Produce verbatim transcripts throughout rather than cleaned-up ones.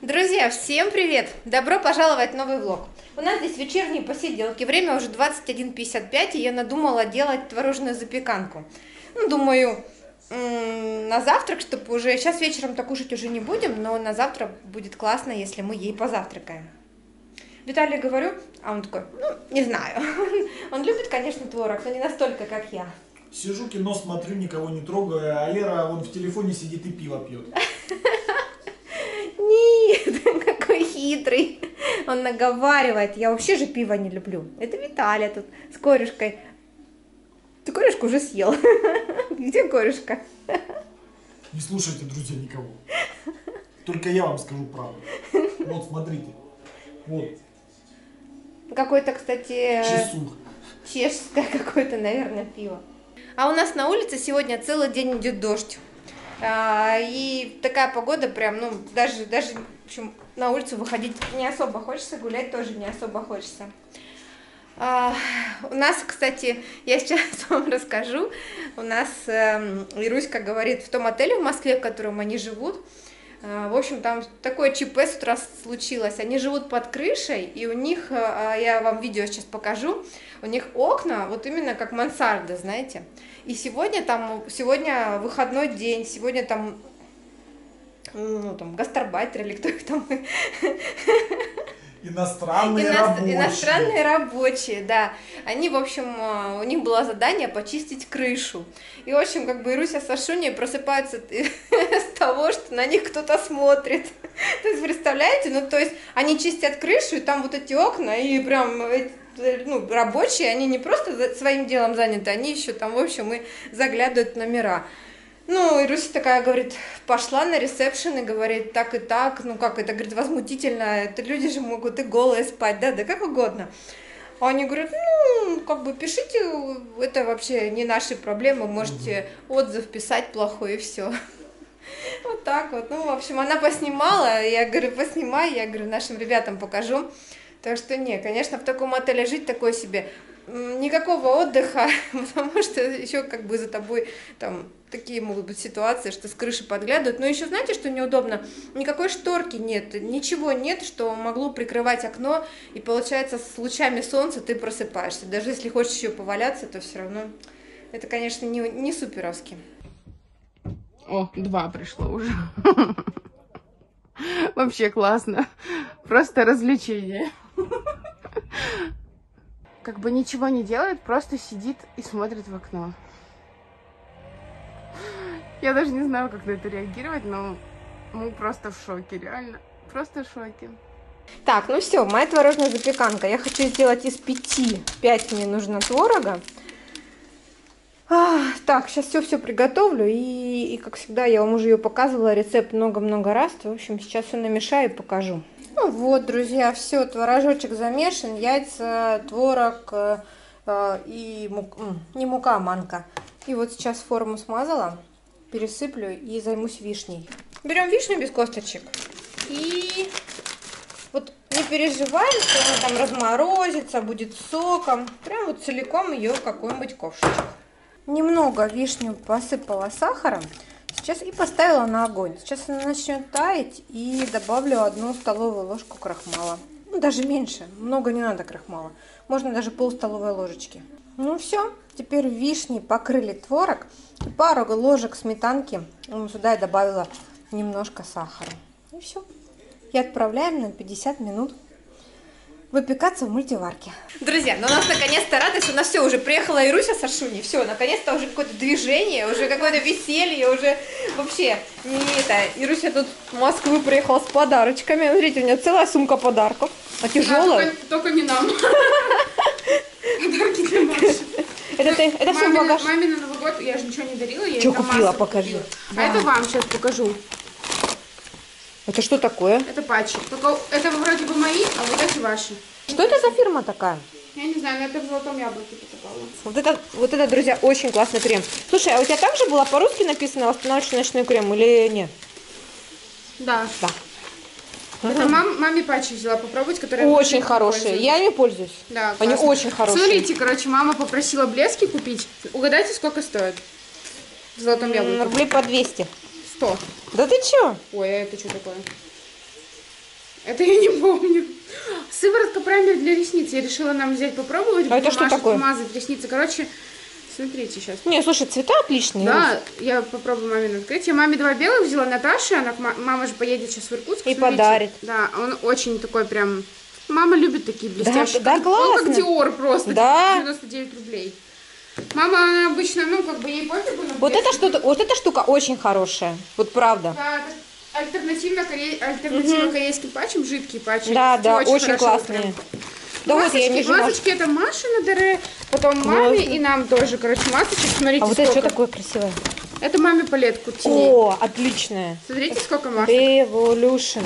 Друзья, всем привет! Добро пожаловать в новый влог. У нас здесь вечерние посиделки, время уже двадцать один пятьдесят пять, и я надумала делать творожную запеканку. Ну, думаю, на завтрак, чтобы уже... Сейчас вечером-то кушать уже не будем, но на завтра будет классно, если мы ей позавтракаем. Виталий говорю, а он такой, ну, не знаю. Он любит, конечно, творог, но не настолько, как я. Сижу, кино смотрю, никого не трогаю, а Лера, он в телефоне сидит и пиво пьет. Нет, какой хитрый. Он наговаривает. Я вообще же пиво не люблю. Это Виталя тут с корюшкой. Ты корюшку уже съел. Где корюшка? Не слушайте, друзья, никого. Только я вам скажу правду. Вот, смотрите. Вот. Какой-то, кстати... Чесух. Чешское какое-то, наверное, пиво. А у нас на улице сегодня целый день идет дождь. И такая погода прям, ну, даже, даже, в общем, на улицу выходить не особо хочется, гулять тоже не особо хочется. А, у нас, кстати, я сейчас вам расскажу, у нас э, Ируська говорит, в том отеле в Москве, в котором они живут, э, в общем, там такое ЧП с утра случилось, они живут под крышей, и у них, э, я вам видео сейчас покажу, у них окна, вот именно как мансарда, знаете. И сегодня там, сегодня выходной день, сегодня там, ну, там, гастарбайтеры или кто их там. Иностранные Ино... рабочие. Иностранные рабочие, да. Они, в общем, у них было задание почистить крышу. И, в общем, как бы Ируся с Сашуни просыпаются с того, что на них кто-то смотрит. То есть, представляете, ну, то есть, они чистят крышу, и там вот эти окна, и прям... Ну, рабочие, они не просто своим делом заняты, они еще там, в общем, и заглядывают в номера. Ну, Ируся такая, говорит, пошла на ресепшн и говорит, так и так, ну как, это, говорит, возмутительно, это люди же могут и голые спать, да, да как угодно. А они говорят, ну, как бы пишите, это вообще не наши проблемы, можете отзыв писать плохой и все. Вот так вот, ну, в общем, она поснимала, я говорю, поснимай, я говорю, нашим ребятам покажу. Так что не, конечно, в таком отеле жить такое себе. Никакого отдыха, потому что еще как бы за тобой там такие могут быть ситуации, что с крыши подглядывают. Но еще знаете, что неудобно? Никакой шторки нет, ничего нет, что могло прикрывать окно. И получается, с лучами солнца ты просыпаешься. Даже если хочешь еще поваляться, то все равно это, конечно, не, не суперовски. О, два пришло уже. Вообще классно. Просто развлечение. Как бы ничего не делает, просто сидит и смотрит в окно. Я даже не знаю, как на это реагировать, но мы просто в шоке, реально. Просто в шоке. Так, ну все, моя творожная запеканка. Я хочу сделать из пяти. Пять мне нужно творога. А, так, сейчас все-все приготовлю. И, и, как всегда, я вам уже ее показывала, рецепт много-много раз. В общем, сейчас все намешаю и покажу. Ну вот, друзья, все, творожочек замешан, яйца, творог э, и мук, не мука, а манка. И вот сейчас форму смазала, пересыплю и займусь вишней. Берем вишню без косточек и вот не переживаем, что она там разморозится, будет соком. Прям вот целиком ее в какой-нибудь ковшичек. Немного вишню посыпала сахаром. Сейчас и поставила на огонь. Сейчас она начнет таять и добавлю одну столовую ложку крахмала. Ну, даже меньше, много не надо крахмала. Можно даже пол столовой ложечки. Ну все, теперь вишни покрыли творог. И пару ложек сметанки, ну, сюда я добавила немножко сахара. И все. И отправляем на пятьдесят минут. Выпекаться в мультиварке. Друзья, ну у нас наконец-то радость, у нас все, уже приехала Ируся с Ашуни, все, наконец-то уже какое-то движение, уже какое-то веселье, уже вообще не это. Ируся тут в Москву приехала с подарочками, смотрите, у нее целая сумка подарков, а тяжелая. Да, только, только не нам. Подарки для Маши. Это ты, это все багаж. Маме на Новый год я же ничего не дарила, я ей там масло покажу. А это вам сейчас покажу. Это что такое? Это патчи. Только это вроде бы мои, а вот эти ваши. Что это за фирма такая? Я не знаю, но это в золотом яблоке покупала. Вот это, вот это, друзья, очень классный крем. Слушай, а у тебя также было по-русски написано «восстанавливающий ночной крем» или нет? Да. Да. Это мам, маме патчи взяла попробовать, которые... Очень хорошие. Я ими пользуюсь. Да, классно. Они очень хорошие. Смотрите, короче, мама попросила блески купить. Угадайте, сколько стоит в золотом яблоке? Рублей по двести. сто. Да ты чё? Ой, а это что такое? Это я не помню. Сыворотка праймер для ресниц. Я решила нам взять попробовать. А это что такое? Мазать ресницы. Короче, смотрите сейчас. Не, слушай, цвета отличные. Да, я попробую маме открыть. Я маме два белых взяла, Наташа. Она, мама же поедет сейчас в Иркутск. И смотрите, подарит. Да, он очень такой прям... Мама любит такие блестящие. Да, да, классно. Он как Dior просто. Да. девяносто девять рублей. Мама обычно, ну, как бы ей пофигу. Вот, вот эта штука очень хорошая. Вот правда. Да, это... Альтернативно, коре... Альтернативно угу. корейским патчем, жидкие патчи. Да, да, очень, очень классные. Да, масочки, вот я вижу, масочки это Маша на дыре, потом маме вот. И нам тоже, короче, масочек. Смотрите, а вот сколько. Это что такое красивое? Это маме палетку тени. О, отличная. Смотрите, сколько масок. Revolution.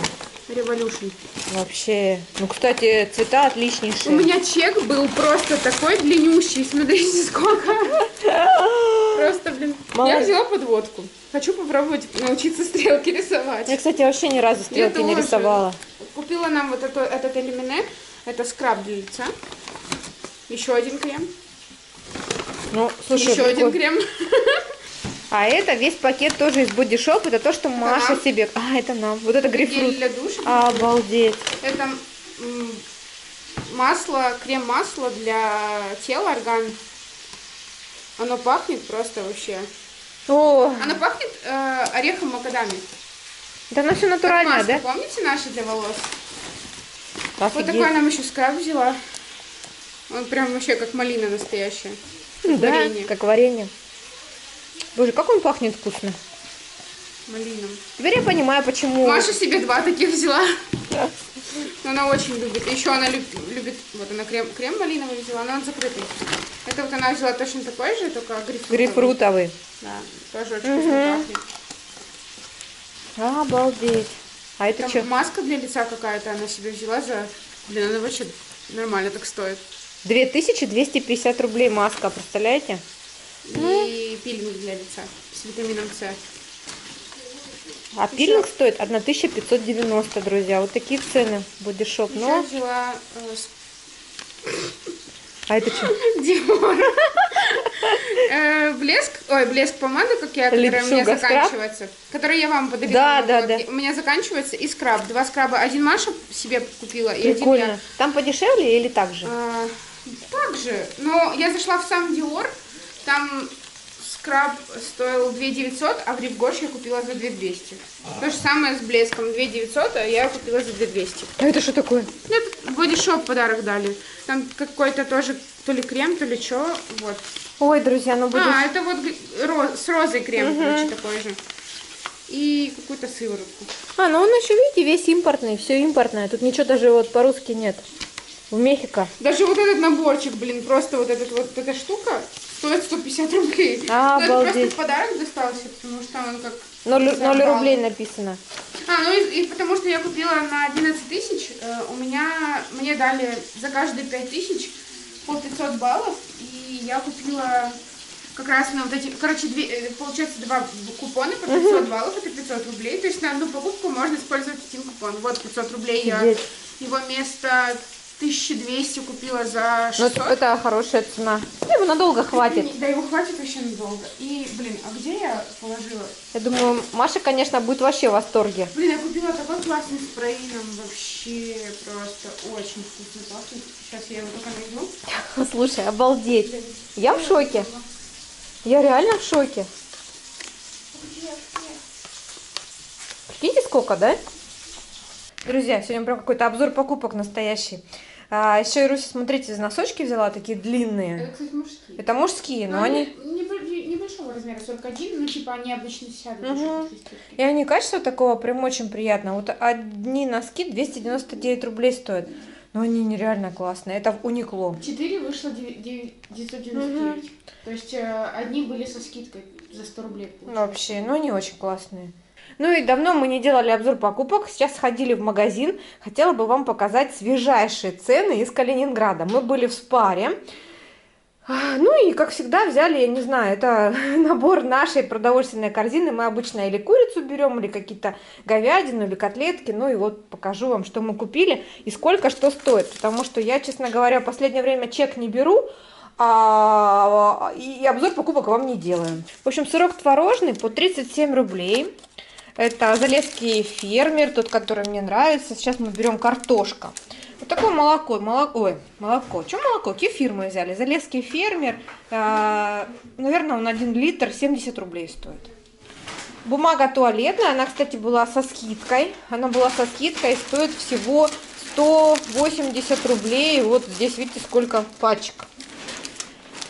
Revolution. Вообще. Ну, кстати, цвета отличнейшие. У меня чек был просто такой длиннющий. Смотрите, сколько. Просто, блин. Молодец. Я взяла подводку. Хочу попробовать научиться стрелки рисовать. Я, кстати, вообще ни разу стрелки не рисовала. Купила нам вот это, этот элиминет. Это скраб для лица. Еще один крем. Ну, слушай, еще один крем. А это весь пакет тоже из Buddy Shop. Это то, что это Маша нам. себе... А, это нам. Вот это грейпфрут. Гель для душа. Обалдеть. Это масло, крем-масло для тела, орган. Оно пахнет просто вообще. О. Оно пахнет э, орехом макадами. Да, оно все натуральное, масло, да? Помните наши для волос? Офигеть. Вот такой нам еще скраб взяла. Он прям вообще как малина настоящая. Как да, варенье. Как варенье. Боже, как он пахнет вкусно. Малином. Теперь я понимаю, почему. Маша себе два таких взяла. Да. Но она очень любит. Еще она люб, любит... Вот она крем, крем малиновый взяла, но он закрытый. Это вот она взяла точно такой же, только грейпфрутовый. Грейпфрутовый. Да, тоже очень вкусно пахнет. Обалдеть. А это что? Маска для лица какая-то она себе взяла за... Блин, она вообще нормально так стоит. две тысячи двести пятьдесят рублей маска, представляете? И пилинг для лица с витамином С. А еще... пилинг стоит тысяча пятьсот девяносто, друзья. Вот такие цены в Buddy Shop. Но... взяла... А это что? Dior. Блеск, ой, блеск помады, как я, которая у меня заканчивается. Который я вам подарила. Да, да, да. У меня заканчивается и скраб. Два скраба. Один Маша себе купила и один я. Там подешевле или так же? Так же. Но я зашла в сам Dior. Там скраб стоил две тысячи девятьсот, а в Ревгош я купила за две тысячи двести. То же самое с блеском. две тысячи девятьсот, а я купила за две тысячи двести. А это что такое? Это Buddy Shop подарок дали. Там какой-то тоже то ли крем, то ли что. Вот. Ой, друзья, ну будет... А, это вот роз, с розой крем, угу. Короче, такой же. И какую-то сыворотку. А, ну он еще, видите, весь импортный. Все импортное. Тут ничего даже вот по-русски нет. В Мехико. Даже вот этот наборчик, блин, просто вот, этот, вот эта штука стоит сто пятьдесят рублей. А, но это просто в подарок достался, потому что он как... ноль рублей написано. А, ну и, и потому что я купила на одиннадцать тысяч, э, у меня, мне дали за каждые пять тысяч по пятьсот баллов, и я купила как раз на вот эти, короче, две, получается два купона по пятьсот баллов, это пятьсот рублей, то есть на одну покупку можно использовать один купон. Вот пятьсот рублей я, его место... тысяча двести купила за шестьсот. Но это хорошая цена. Его надолго хватит. Да, его хватит вообще надолго. И, блин, а где я положила? Я думаю, Маша, конечно, будет вообще в восторге. Блин, я купила такой классный спрей. Нам вообще просто очень вкусно пахнет. Сейчас я его только найду. Слушай, обалдеть. Блин, я в шоке. Было. Я реально в шоке. Где, где? Прикиньте, сколько, да? Друзья, сегодня прям какой-то обзор покупок настоящий. А, еще Ируся, смотрите, носочки взяла, такие длинные. Это, кстати, мужские. Это мужские, но, но они... небольшого размера, сорок один, ну типа они обычно сядут. Угу. И они качество такого прям очень приятно. Вот одни носки двести девяносто девять рублей стоят. Но они нереально классные. Это в Uniqlo. четыре вышло девятьсот девяносто девять. Угу. То есть одни были со скидкой за сто рублей. Получается. Вообще, но они очень классные. Ну и давно мы не делали обзор покупок, сейчас сходили в магазин, хотела бы вам показать свежайшие цены из Калининграда. Мы были в Спаре, ну и как всегда взяли, я не знаю, это набор нашей продовольственной корзины, мы обычно или курицу берем, или какие-то говядину, или котлетки, ну и вот покажу вам, что мы купили и сколько что стоит, потому что я, честно говоря, в последнее время чек не беру, а... и обзор покупок вам не делаю. В общем, сырок творожный по тридцать семь рублей. Это Залесский фермер, тот, который мне нравится. Сейчас мы берем картошка. Вот такое молоко. молоко ой, молоко. Что молоко? Кефир мы взяли. Залесский фермер. Э, наверное, он один литр, семьдесят рублей стоит. Бумага туалетная. Она, кстати, была со скидкой. Она была со скидкой и стоит всего сто восемьдесят рублей. Вот здесь, видите, сколько пачек.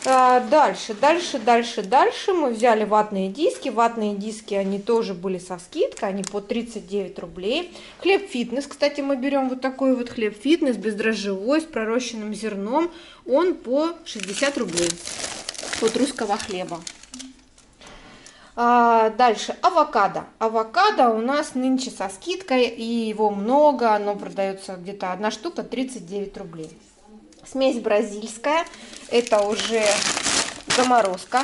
Дальше, дальше, дальше, дальше мы взяли ватные диски. Ватные диски, они тоже были со скидкой, они по тридцать девять рублей. Хлеб фитнес, кстати, мы берем вот такой вот хлеб фитнес, бездрожжевой, с пророщенным зерном. Он по шестьдесят рублей от русского хлеба. А дальше авокадо. Авокадо у нас нынче со скидкой, и его много, оно продается где-то одна штука, тридцать девять рублей. Смесь бразильская, это уже заморозка,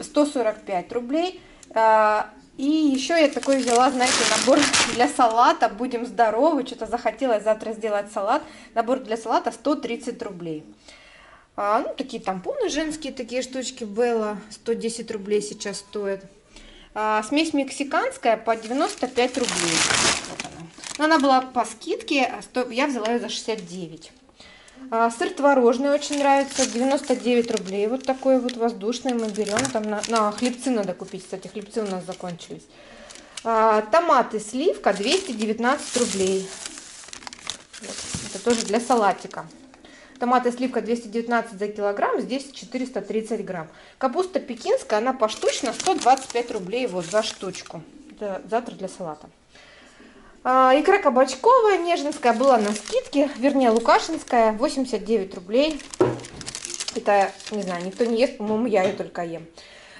сто сорок пять рублей. И еще я такой взяла, знаете, набор для салата, будем здоровы, что-то захотелось завтра сделать салат. Набор для салата сто тридцать рублей. Ну, такие тампоны женские, такие штучки, Белла, сто десять рублей сейчас стоит. Смесь мексиканская по девяносто пять рублей. Вот она. Она была по скидке, я взяла ее за шестьдесят девять. Сыр творожный очень нравится, девяносто девять рублей, вот такой вот воздушный мы берем, там на, на хлебцы надо купить, кстати, хлебцы у нас закончились. А, томаты сливка двести девятнадцать рублей, вот, это тоже для салатика. Томаты сливка двести девятнадцать за килограмм, здесь четыреста тридцать грамм. Капуста пекинская, она поштучно сто двадцать пять рублей вот за штучку, это завтра для салата. Икра кабачковая, нежинская, была на скидке, вернее, лукашинская, восемьдесят девять рублей. Это, не знаю, никто не ест, по-моему, я ее только ем.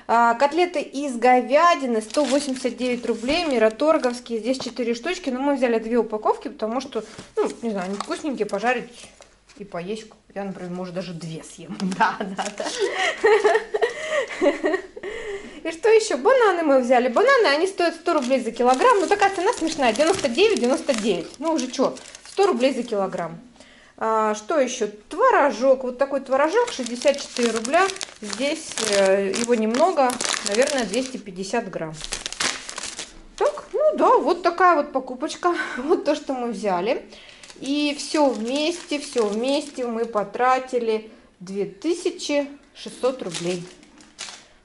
Котлеты из говядины, сто восемьдесят девять рублей, мираторговские, здесь четыре штучки, но мы взяли две упаковки, потому что, ну, не знаю, они вкусненькие, пожарить и поесть. Я, например, может, даже две съем. Да, да, да. И что еще? Бананы мы взяли. Бананы, они стоят сто рублей за килограмм. Ну, такая цена смешная. девяносто девять девяносто девять. Ну, уже что? сто рублей за килограмм. А, что еще? Творожок. Вот такой творожок. шестьдесят четыре рубля. Здесь э, его немного. Наверное, двести пятьдесят грамм. Так, ну да, вот такая вот покупочка. Вот то, что мы взяли. И все вместе, все вместе мы потратили две тысячи шестьсот рублей.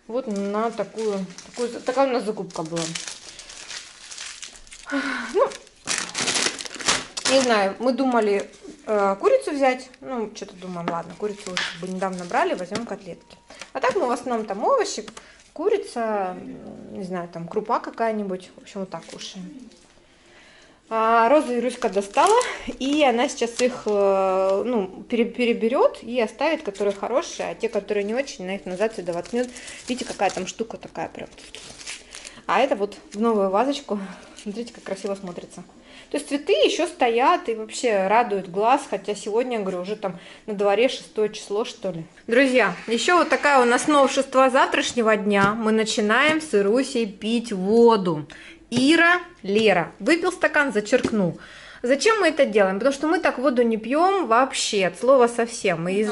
Вот на такую, такую, такая у нас закупка была. Ну, не знаю, мы думали э, курицу взять. Ну, что-то думаем, ладно, курицу бы недавно брали, возьмем котлетки. А так мы в основном там овощи, курица, не знаю, там крупа какая-нибудь. В общем, вот так кушаем. Розу Ируська достала, и она сейчас их, ну, переберет и оставит, которые хорошие, а те, которые не очень, она их назад сюда воткнет. Видите, какая там штука такая прям. А это вот в новую вазочку. Смотрите, как красиво смотрится. То есть цветы еще стоят и вообще радуют глаз, хотя сегодня, я говорю, уже там на дворе шестое число, что ли. Друзья, еще вот такая у нас новшество завтрашнего дня. Мы начинаем с Ирусей пить воду. Ира, Лера. Выпил стакан, зачеркнул. Зачем мы это делаем? Потому что мы так воду не пьем вообще, от слова совсем. И...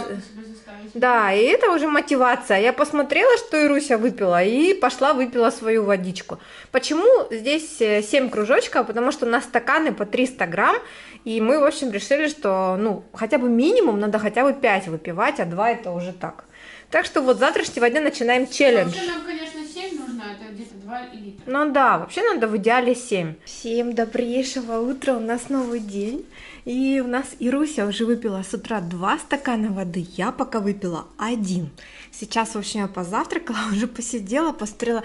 Да, и это уже мотивация. Я посмотрела, что Ируся выпила, и пошла выпила свою водичку. Почему здесь семь кружочков? Потому что на стаканы по триста грамм, и мы, в общем, решили, что, ну, хотя бы минимум надо хотя бы пять выпивать, а два это уже так. Так что вот с завтрашнего дня начинаем челлендж. Это где-то два литра. Ну да, вообще надо в идеале семь. Всем добрейшего утра, у нас новый день. И у нас Ируся уже выпила с утра два стакана воды, я пока выпила один. Сейчас, в общем, я позавтракала, уже посидела, посмотрела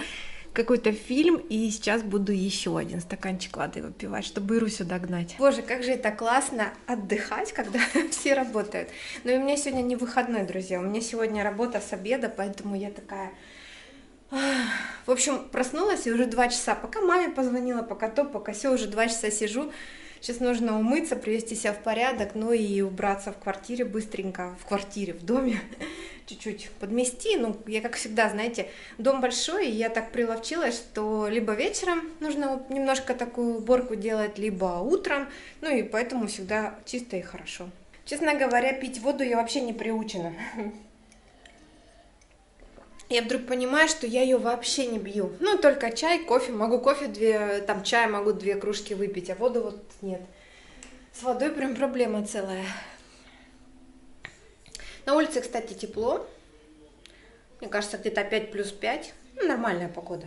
какой-то фильм, и сейчас буду еще один стаканчик воды выпивать, чтобы Ирусю догнать. Боже, как же это классно отдыхать, когда все работают. Но у меня сегодня не выходной, друзья, у меня сегодня работа с обеда, поэтому я такая... В общем, проснулась и уже два часа, пока маме позвонила, пока то, пока все, уже два часа сижу. Сейчас нужно умыться, привести себя в порядок, ну и убраться в квартире быстренько, в квартире, в доме, чуть-чуть подмести. Ну, я как всегда, знаете, дом большой, и я так приловчилась, что либо вечером нужно немножко такую уборку делать, либо утром, ну и поэтому всегда чисто и хорошо. Честно говоря, пить воду я вообще не приучена. я вдруг понимаю, что я ее вообще не пью. Ну, только чай, кофе. Могу кофе, две, там, чай могу две кружки выпить, а воду вот нет. С водой прям проблема целая. На улице, кстати, тепло. Мне кажется, где-то пять плюс пять. Ну, нормальная погода.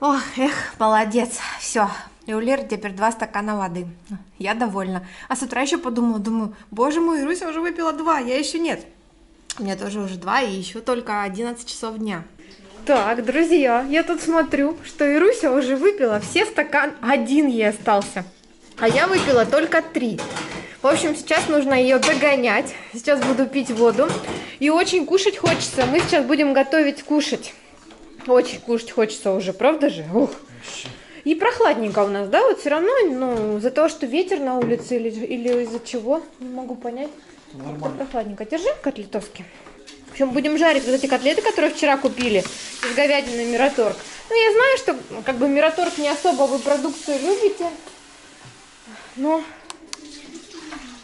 Ох, эх, молодец. Все. И у Леры теперь два стакана воды. Я довольна. А с утра еще подумала, думаю, боже мой, Ируся уже выпила два, я еще нет. У меня тоже уже два, и еще только одиннадцать часов дня. Так, друзья, я тут смотрю, что Ируся уже выпила все стакан, один ей остался. А я выпила только три. В общем, сейчас нужно ее догонять. Сейчас буду пить воду. И очень кушать хочется. Мы сейчас будем готовить кушать. Очень кушать хочется уже, правда же? Ух. И прохладненько у нас, да? Вот все равно, ну, за то, что ветер на улице или, или из-за чего, не могу понять. Нормально. Прохладненько. Держи котлетовки. В общем, будем жарить вот эти котлеты, которые вчера купили из говядины Мираторг. Ну, я знаю, что как бы Мираторг не особо вы продукцию любите, но...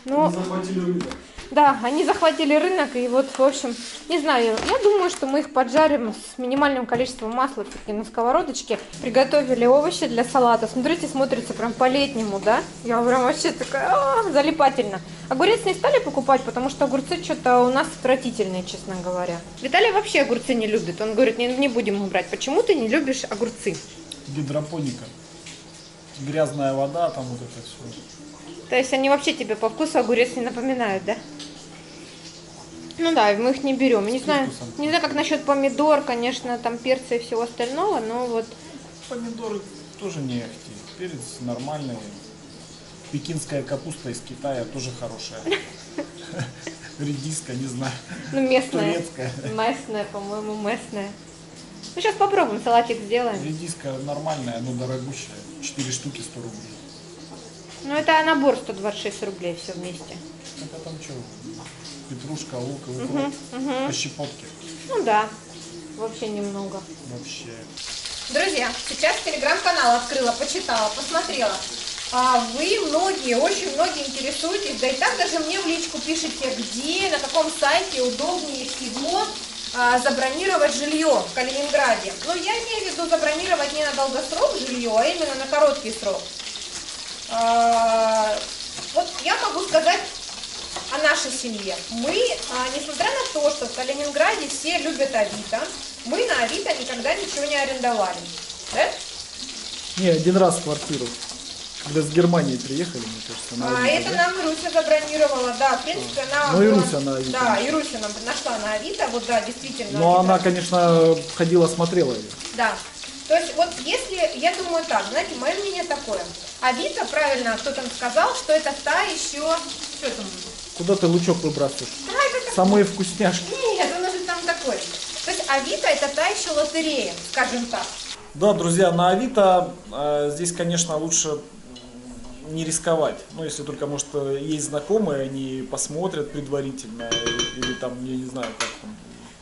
но... Они захватили рынок. Да, они захватили рынок, и вот, в общем, не знаю, я думаю, что мы их поджарим с минимальным количеством масла все-таки на сковородочке. Приготовили овощи для салата. Смотрите, смотрится прям по-летнему, да? Я прям вообще такая, а-а-а, залипательно. Огурец не стали покупать, потому что огурцы что-то у нас отвратительные, честно говоря. Виталий вообще огурцы не любит. Он говорит, не, не будем брать. Почему ты не любишь огурцы? Гидропоника. Грязная вода, там вот это все. То есть они вообще тебе по вкусу огурец не напоминают, да? Ну да, мы их не берем. Не знаю, не знаю, как насчет помидор, конечно, там перца и всего остального, но вот... Помидоры тоже не ахти. Перец нормальный. Пекинская капуста из Китая тоже хорошая. Редиска, не знаю. Ну местная. Турецкая. Местная, по-моему, местная. Ну сейчас попробуем, салатик сделаем. Редиска нормальная, но дорогущая. четыре штуки сто рублей. Ну, это набор сто двадцать шесть рублей все вместе. Это там что? Петрушка, лук, укроп, угу, по щепотке. Ну да, вообще немного. Вообще. Друзья, сейчас телеграм-канал открыла, почитала, посмотрела. А вы многие, очень многие интересуетесь, да и так даже мне в личку пишите, где, на каком сайте удобнее всего забронировать жилье в Калининграде. Но я имею в виду забронировать не на долгосрок жилье, а именно на короткий срок. Вот я могу сказать о нашей семье. Мы, несмотря на то, что в Калининграде все любят Авито, мы на Авито никогда ничего не арендовали. Да? Не, один раз квартиру. Когда с Германии приехали, мне кажется, на Авито. А это нам Ируся забронировала, да, в принципе, она... Ну, Ируся на Авито. Да, Ируся нам нашла на Авито, вот, да, действительно. Но Авито, она, конечно, ходила, смотрела ее. Да. То есть, вот если, я думаю так, знаете, мое мнение такое. Авито, правильно, кто там сказал, что это та еще... Что там? Куда ты лучок выбрасываешь? Да, это... Самые вкусняшки. Нет, он же там такой. То есть, Авито это та еще лотерея, скажем так. Да, друзья, на Авито э, здесь, конечно, лучше не рисковать. Ну, если только, может, есть знакомые, они посмотрят предварительно или, или там, я не знаю, как там.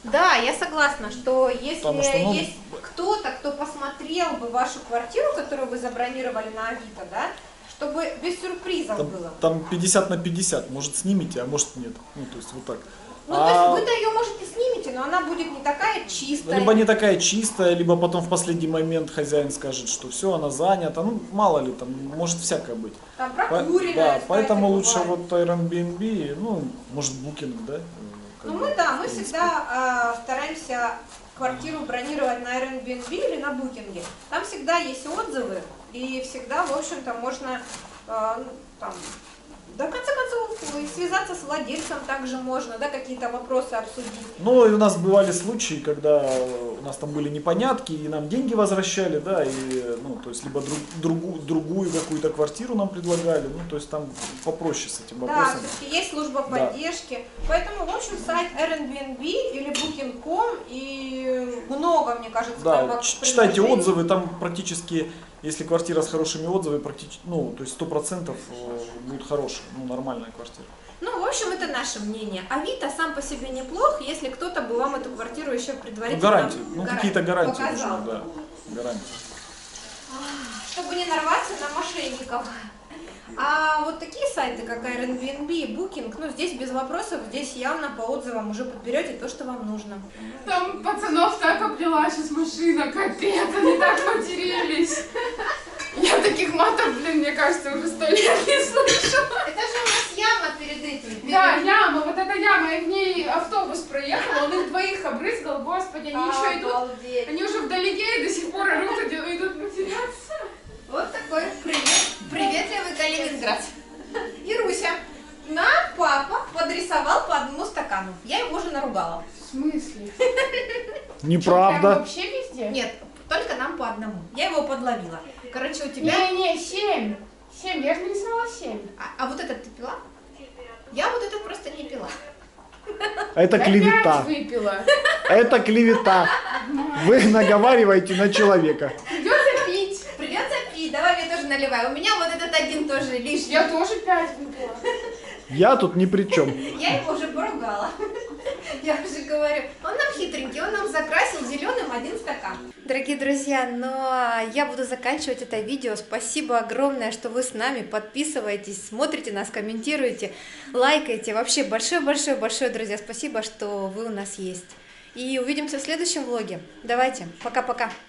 Да, я согласна, что если что, ну... есть кто-то, кто посмотрел бы вашу квартиру, которую вы забронировали на Авито, да, чтобы без сюрпризов там, было. Там пятьдесят на пятьдесят, может снимите, а может нет. Ну, то есть вот так. Ну, а... то есть вы-то ее, может, и снимете, но она будет не такая чистая. Либо не такая чистая, либо потом в последний момент хозяин скажет, что все, она занята. Ну, мало ли, там может всякое быть. Там прокуренная. По... Да, кстати, поэтому бывает лучше вот Airbnb, ну, может, букинг, да? Ну мы, да, мы всегда э, стараемся квартиру бронировать на Airbnb или на букинге. Там всегда есть отзывы, и всегда, в общем-то, можно, э, ну, там, да, в конце концов, и связаться с владельцем также можно, да, какие-то вопросы обсудить. Ну, и у нас бывали случаи, когда у нас там были непонятки, и нам деньги возвращали, да, и, ну, то есть, либо друг, другу, другую какую-то квартиру нам предлагали, ну, то есть, там попроще с этим вопросом. Да, все-таки есть служба поддержки, да. Поэтому, в общем, сайт Airbnb или букинг точка ком, и много, мне кажется, да, там... Да, читайте отзывы, там практически... Если квартира с хорошими отзывами, практически, ну, то есть сто процентов будет хорошая, ну, нормальная квартира. Ну, в общем, это наше мнение. Авито сам по себе неплох, если кто-то бы вам эту квартиру еще предварительно... Ну, гарантии, ну, какие-то гарантии, нужны, да, гарантии. Чтобы не нарваться на мошенников. А А вот такие сайты, как Airbnb и Booking, ну здесь без вопросов, здесь явно по отзывам уже подберете то, что вам нужно. Там пацанов так обняла сейчас машина, капец, они так потерялись. Я таких матов, блин, мне кажется, уже сто лет не слышала. Это же у нас яма перед этим. Перед... Да, яма, вот эта яма, и в ней автобус проехал, он их двоих обрызгал, господи, они а, еще идут, обалдеть. Они уже вдалеке и до сих пор орут, идут матеряться. Вот такой привет, приветливый Калининград. Ируся, нам папа подрисовал по одному стакану, я его уже наругала. В смысле? Неправда. Что, вообще везде? Нет, только нам по одному, я его подловила. Короче, у тебя... Не-не, семь. Семь, я же нарисовала семь. А, а вот этот ты пила? Я вот этот просто не пила. Это клевета. Выпила. Это клевета. Вы наговариваете на человека. Придется пить. Придется пить. Давай мне тоже наливай. У меня вот этот один тоже лишний. Я тоже пять выпила. Я тут ни при чем. Я его уже поругала. Я уже говорю, он нам хитренький, он нам закрасил зеленым один стакан. Дорогие друзья, но я буду заканчивать это видео. Спасибо огромное, что вы с нами. Подписывайтесь, смотрите нас, комментируйте, лайкайте. Вообще большое-большое-большое, друзья, спасибо, что вы у нас есть. И увидимся в следующем влоге. Давайте, пока-пока.